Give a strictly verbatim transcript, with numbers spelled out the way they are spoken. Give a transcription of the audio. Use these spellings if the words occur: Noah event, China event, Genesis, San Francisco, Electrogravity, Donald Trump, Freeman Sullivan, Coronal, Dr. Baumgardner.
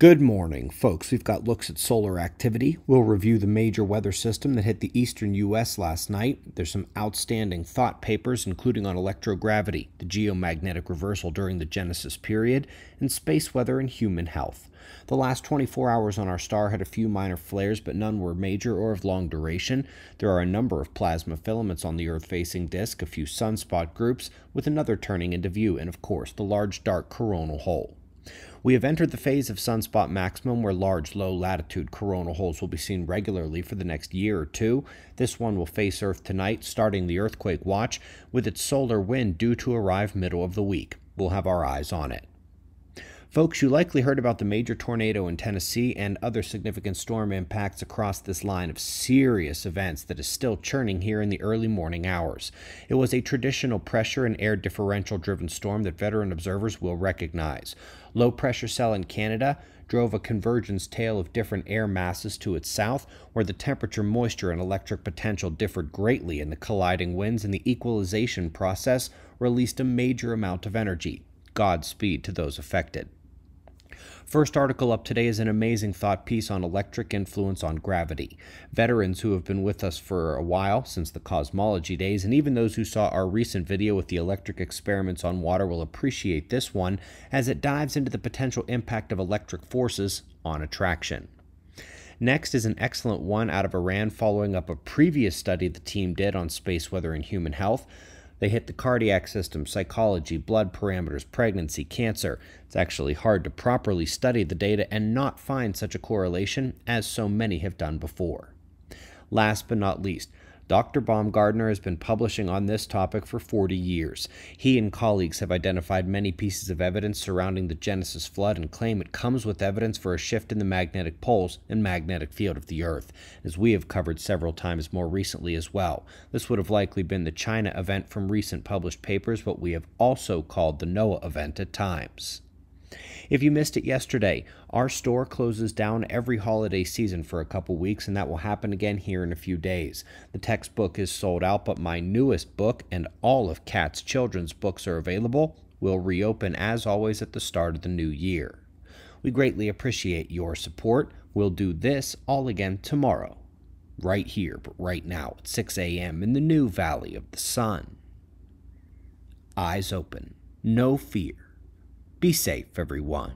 Good morning, folks. We've got looks at solar activity. We'll review the major weather system that hit the eastern U S last night. There's some outstanding thought papers, including on electrogravity, the geomagnetic reversal during the Genesis period, and space weather and human health. The last twenty-four hours on our star had a few minor flares, but none were major or of long duration. There are a number of plasma filaments on the Earth-facing disk, a few sunspot groups, with another turning into view, and of course, the large dark coronal hole. We have entered the phase of sunspot maximum where large low-latitude coronal holes will be seen regularly for the next year or two. This one will face Earth tonight, starting the earthquake watch, with its solar wind due to arrive middle of the week. We'll have our eyes on it. Folks, you likely heard about the major tornado in Tennessee and other significant storm impacts across this line of serious events that is still churning here in the early morning hours. It was a traditional pressure and air differential-driven storm that veteran observers will recognize. Low pressure cell in Canada drove a convergence tail of different air masses to its south, where the temperature, moisture, and electric potential differed greatly in the colliding winds, and the equalization process released a major amount of energy. Godspeed to those affected. First article up today is an amazing thought piece on electric influence on gravity. Veterans who have been with us for a while, since the cosmology days, and even those who saw our recent video with the electric experiments on water will appreciate this one, as it dives into the potential impact of electric forces on attraction. Next is an excellent one out of Iran following up a previous study the team did on space weather and human health. They hit the cardiac system, psychology, blood parameters, pregnancy, cancer. It's actually hard to properly study the data and not find such a correlation as so many have done before. Last but not least, Doctor Baumgardner has been publishing on this topic for forty years. He and colleagues have identified many pieces of evidence surrounding the Genesis flood and claim it comes with evidence for a shift in the magnetic poles and magnetic field of the Earth, as we have covered several times more recently as well. This would have likely been the China event from recent published papers, what we have also called the Noah event at times. If you missed it yesterday, our store closes down every holiday season for a couple weeks, and that will happen again here in a few days. The textbook is sold out, but my newest book and all of Kat's children's books are available. We'll reopen, as always, at the start of the new year. We greatly appreciate your support. We'll do this all again tomorrow, right here, but right now at six A M in the new Valley of the Sun. Eyes open, no fear. Be safe, everyone.